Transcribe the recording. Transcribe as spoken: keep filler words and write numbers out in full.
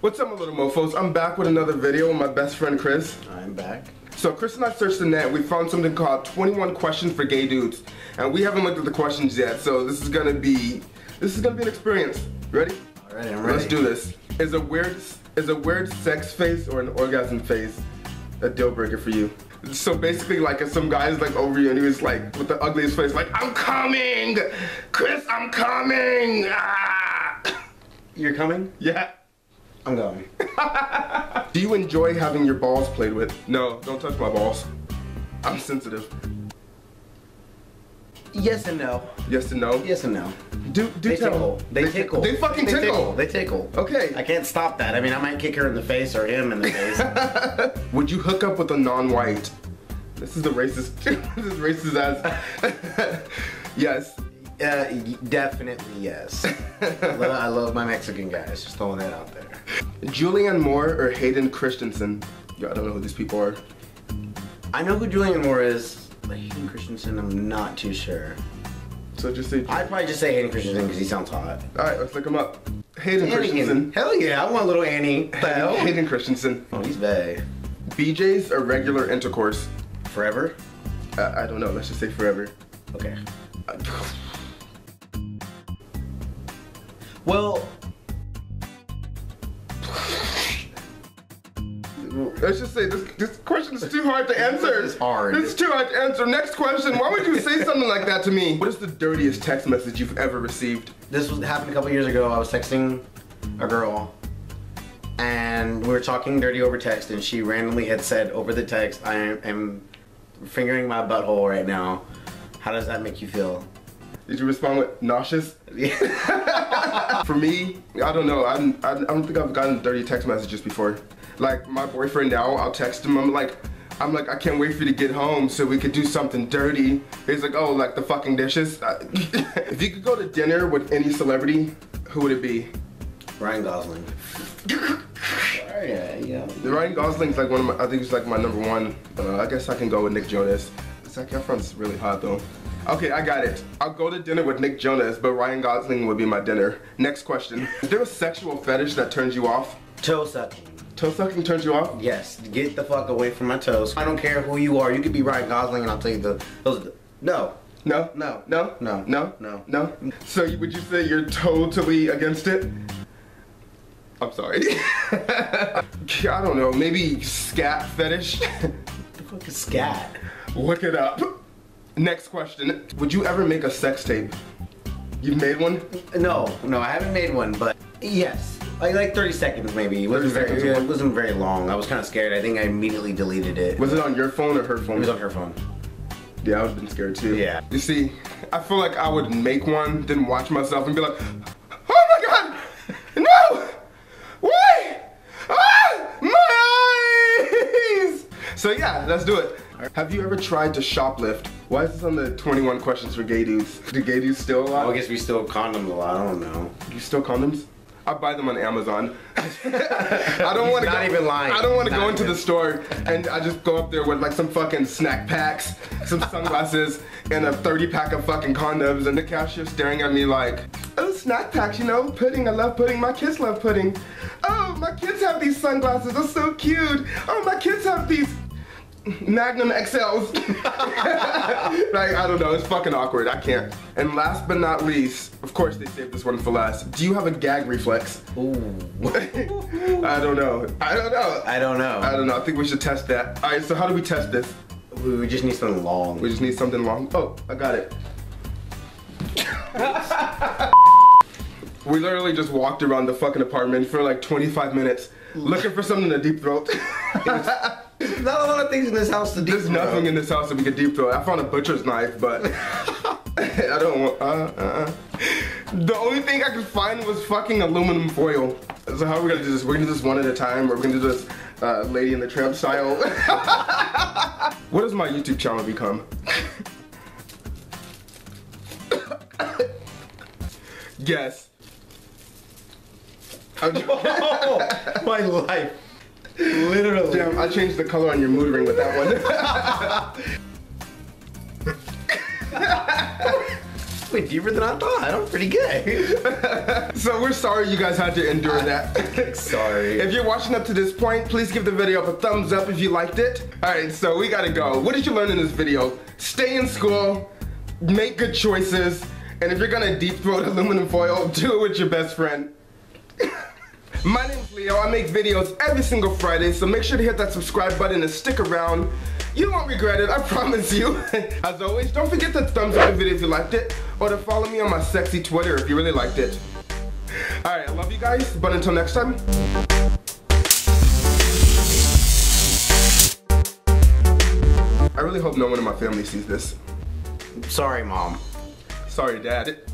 What's up, my little mofos? I'm back with another video with my best friend Chris. I'm back. So Chris and I searched the net. We found something called twenty-one questions for gay dudes, and we haven't looked at the questions yet. So this is gonna be, this is gonna be an experience. Ready? All right, I'm ready. Let's do this. Is a weird, is a weird sex face or an orgasm face a deal breaker for you? So basically, like, if some guy's like over you and he was like with the ugliest face, like, "I'm coming, Chris, I'm coming." Ah! You're coming? Yeah. I'm going. Do you enjoy having your balls played with? No, don't touch my balls. I'm sensitive. Yes and no. Yes and no? Yes and no. Do, do they tell. Tickle. They, they tickle. They fucking they tickle. tickle. They tickle. Okay. I can't stop that. I mean, I might kick her in the face or him in the face. Would you hook up with a non-white? This is the racist. This is racist as. Yes. Uh, definitely yes. I, love, I love my Mexican guys, just throwing that out there. Julianne Moore or Hayden Christensen? Yo, I don't know who these people are. I know who Julianne Moore is, but Hayden Christensen I'm not too sure. So just say- I'd probably just say Hayden Christensen because he sounds hot. Alright, let's look him up. Hayden Annie. Christensen. Hell yeah, I want a little Annie. Hayden, Hayden Christensen. Oh, he's bae. B Js or regular intercourse? Forever? Uh, I don't know, let's just say forever. Okay. Uh, Well, let's just say this, this question is too hard to answer. It's hard. It's too hard to answer. Next question. Why would you say something like that to me? What is the dirtiest text message you've ever received? This was, happened a couple years ago. I was texting a girl, and we were talking dirty over text, and she randomly had said over the text, I am fingering my butthole right now. How does that make you feel? Did you respond with nauseous? Yeah. For me, I don't know. I'm, I don't think I've gotten dirty text messages before. Like my boyfriend now, I'll text him. I'm like, I'm like, I can't wait for you to get home so we could do something dirty. He's like, oh, like the fucking dishes. If you could go to dinner with any celebrity, who would it be? Ryan Gosling. Yeah, yeah. Ryan Gosling's like one of my. I think he's like my number one. Uh, I guess I can go with Nick Jonas. It's like your friend's really hot though. Okay, I got it. I'll go to dinner with Nick Jonas, but Ryan Gosling would be my dinner. Next question. Is there a sexual fetish that turns you off? Toe sucking. Toe sucking turns you off? Yes. Get the fuck away from my toes. I don't care who you are. You could be Ryan Gosling and I'll tell you the... Those, the no. No? No. No? No. No? No. No? So would you say you're totally against it? I'm sorry. I don't know. Maybe scat fetish? What the fuck is scat? Look it up. Next question. Would you ever make a sex tape? You've made one? No, no, I haven't made one, but yes. Like, like thirty seconds maybe. It wasn't, very, seconds it wasn't very long. I was kind of scared. I think I immediately deleted it. Was it on your phone or her phone? It was on her phone. Yeah, I would've been scared too. Yeah. You see, I feel like I would make one, then watch myself and be like, oh my god, no! Why? Ah! My eyes! So yeah, let's do it. Have you ever tried to shoplift? Why is this on the twenty-one questions for gay dudes? Do gay dudes steal a lot? Well, I guess we steal condoms a lot, I don't know. You steal condoms? I buy them on Amazon. I don't want to not go, even lying. I don't want to go into even. the store and I just go up there with like some fucking snack packs, some sunglasses, and a thirty pack of fucking condoms and the cashier staring at me like, oh, snack packs, you know, pudding, I love pudding, my kids love pudding. Oh, my kids have these sunglasses, they're so cute. Oh, my kids have these Magnum X Ls. Like, I don't know, it's fucking awkward, I can't. And last but not least, of course they saved this one for last. Do you have a gag reflex? Ooh. I don't know. I don't know. I don't know. I don't know, I think we should test that. All right, so how do we test this? We just need something long. We just need something long. Oh, I got it. We literally just walked around the fucking apartment for like twenty-five minutes looking for something to deep throat. There's not a lot of things in this house to deep throat. There's nothing in this house that we could deep throat. I found a butcher's knife, but I don't want, uh, uh, the only thing I could find was fucking aluminum foil. So how are we gonna do this? We're gonna do this one at a time, or we're gonna do this uh, Lady and the Tramp style. What does my YouTube channel become? Guess. I'm oh, my life. Literally. Damn, I changed the color on your mood ring with that one. actually deeper than I thought. I'm pretty good. So we're sorry you guys had to endure that. Sorry. If you're watching up to this point, please give the video a thumbs up if you liked it. All right, so we gotta go. What did you learn in this video? Stay in school, make good choices, and if you're gonna deep throat aluminum foil, do it with your best friend. My name's Leo. I make videos every single Friday, so make sure to hit that subscribe button and stick around. You won't regret it, I promise you. As always, don't forget to thumbs up the video if you liked it, or to follow me on my sexy Twitter if you really liked it. Alright, I love you guys, but until next time. I really hope no one in my family sees this. Sorry, Mom. Sorry, Dad.